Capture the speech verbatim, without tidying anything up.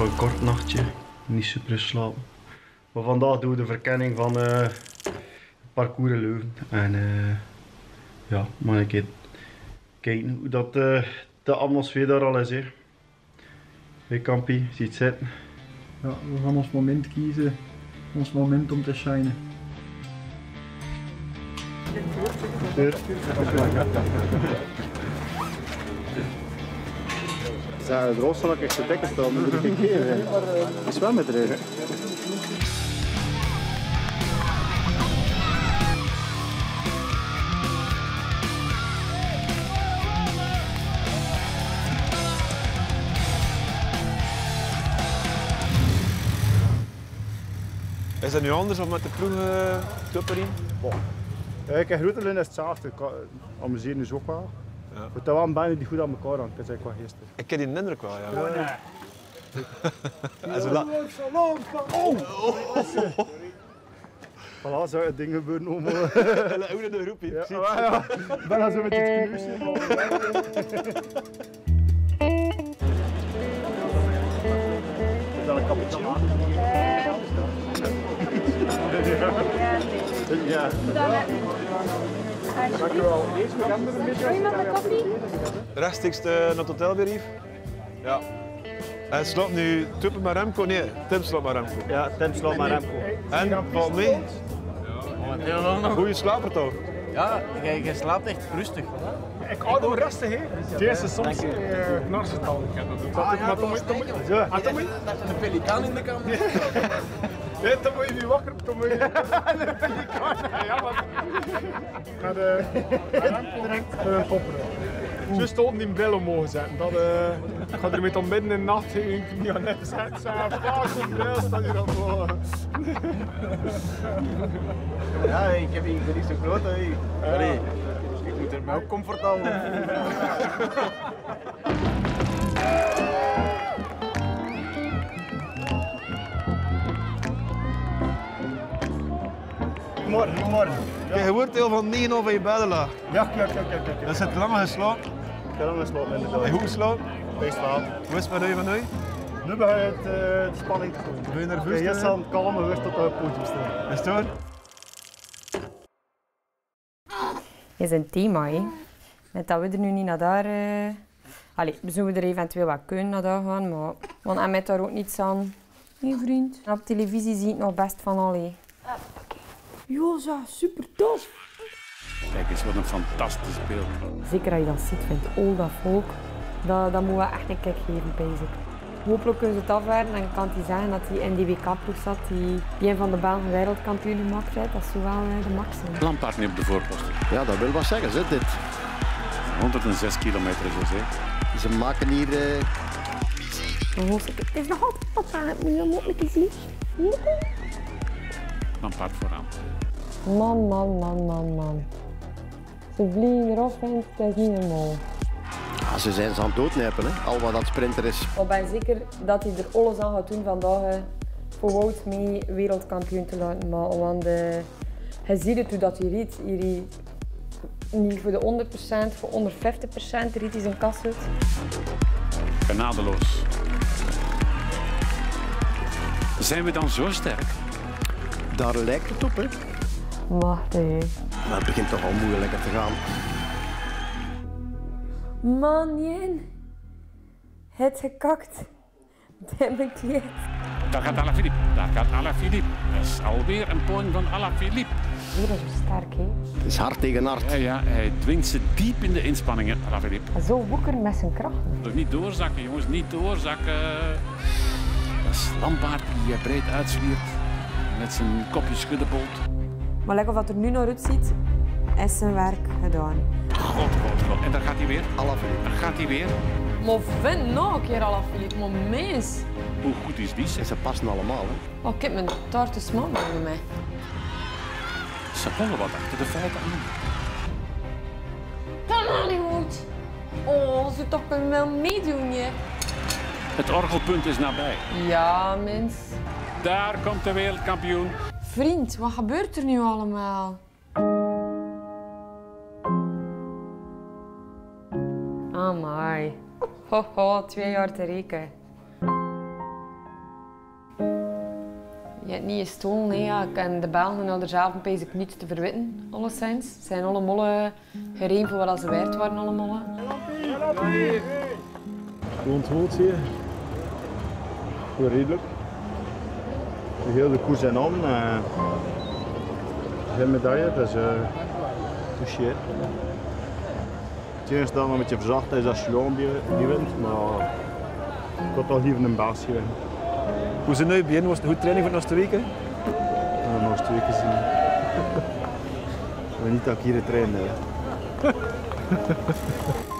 toch een kort nachtje, niet super slapen. Maar vandaag doen we de verkenning van uh, het parcours in Leuven. En uh, ja, maar een keer kijken hoe dat uh, de atmosfeer daar al is. Hé hey, Kampie, ziet zitten. Ja, we gaan ons moment kiezen, ons moment om te shinen. Ja, het roos zal ik echt de dekken staan, dat moet ik een keer. Het is wel met de reden. Is dat nu anders dan met de ploeg Topperin? Ja, ik heb Groetelen is hetzelfde. Amuseren is ook wel. Ja. Maar dat waren bijna die goed aan elkaar hangt, dat zei ik wel gisteren. Ik ken die indruk wel, ja. Ja, ja. Ja, zo lang, zo lang, oh! Voilà, zou het ding gebeuren om... Hoe in de groep hier, precies. Ja, ja. Bijna zo met die knuusje. Is dat een cappuccino? Ja. Ja. Dank u wel. Wil je nog een koffie? Rechtstreeks naar het hotelberief. Ja. En slaat nu Tuppen met Remco? Nee, Tim slaat met Remco. Ja, Tim slaat met Remco. En valt mee? Ja. Goeie slaper toch? Ja, jij slaapt echt rustig. Ik hou nog rustig, hè. Deze soms knarsetal. Ah ja, dat is een pelikaan in de kamer. Nee, dan moet je niet wakker op, dan moet je de pelikaan. Ja, maar... Naar de Remco popperen. Zo stoten die bril omhoog zetten. Dat, uh... Ik ga er met om midden in de nacht heen niet aan hebben zetten. Vaak zo'n bril staat hier op. Ja, ik heb hier niet zo groot. Allee, ik moet er mij ook comfort aan. Goedemorgen, goedemorgen. Ja. Je wordt heel van negen over je bedden laag. Ja, klopt, klopt, klopt. Dus het lang geslapen? Ik heb lang geslapen inderdaad. En hoe geslapen? Bij slaap. Hoe is het met u van u? Nu ben je het, uh, de spanning te komen. Ben je nerveus? Je is aan het kalmen weer tot op het podium staan. Is het hoor? Het is een thema, hè. Net dat we er nu niet naar daar... Uh... Allee, we zullen er eventueel wat kunnen naar daar gaan, maar... Want hij met daar ook niets aan. Nee, vriend. Op televisie zie ik nog best van allee. Joza, super tof! Kijk eens, wat een fantastisch beeld. Zeker als je dat ziet, vindt al dat volk, dat, dat moeten we echt een kijk geven bij zich. Hopelijk kunnen ze het afwerken en kan hij zeggen dat hij in die W K-ploeg zat die, die een van de Belgen wereldkampioen gemaakt heeft. Dat zou wel de max zijn. Lampaert niet op de voorposten. Ja, dat wil wat zeggen, zit dit. honderdzes kilometer, José. Ze maken hier... Uh... Het is nog altijd wat aan het nu, moet ik eens zien. Lampaert vooraan. Man, man, man, man, man. Ze vliegen erop en het is niet normaal. Ja, ze zijn ze aan het doodnijpen, hè? Al wat dat sprinter is. Ik ben zeker dat hij er alles aan gaat doen vandaag hè, voor Wout mee wereldkampioen te laten maken. Want uh, je ziet het hoe dat hij riet. Hij riet niet voor de honderd procent, voor honderdvijftig procent riet hij zijn kast uit. Genadeloos. Zijn we dan zo sterk? Daar lijkt het op, hè? Wacht even. Maar het begint toch al moeilijker te gaan. Man, Jen. Het gekakt. Demmerkleed. Daar gaat Alaphilippe. Daar gaat Alaphilippe. Dat is alweer een poging van Alaphilippe. Weer is sterk, hè? Het is hard tegen hard. Ja, ja, hij dwingt ze diep in de inspanningen, Alaphilippe. Zo woeker met zijn krachten. Toch niet doorzakken, jongens. Niet doorzakken. Dat is Lampaert die je breed uitsliert. Met zijn kopje schuddebolt. Maar lekker wat er nu naar uitziet, is zijn werk gedaan. God, god, god. En daar gaat hij weer. Alaphilippe. Daar gaat hij weer. Maar vind nog een keer Alaphilippe, maar mens. Hoe goed is die? En ze passen allemaal, hè. Oh, ik heb mijn taarten smaak bij mij. Ze komen wat achter de feiten aan. Hollywood. Oh, ze toch kunnen wel meedoen, hè. Het orgelpunt is nabij. Ja, mens. Daar komt de wereldkampioen. Vriend, wat gebeurt er nu allemaal? Amai. Ho, ho, twee jaar te rekenen. Je hebt niet gestolen, nee, ja. En de Belgen hadden er zelf eigenlijk niets te verwitten, alleszins. Ze zijn alle mollen gereden voor wat ze waard waren, alle mollen. Je ontholt hier. Redelijk. De hele koers en om. Geen medaille, dat is touché. Het eerste dat een beetje verzacht is als Sloan die, die wint, maar ik had al liever een baasje winnen. Hoe zijn jullie beginnen? Was het een goede training voor de laatste weken? Ja, de laatste weken zien. Maar niet dat ik hier trainen.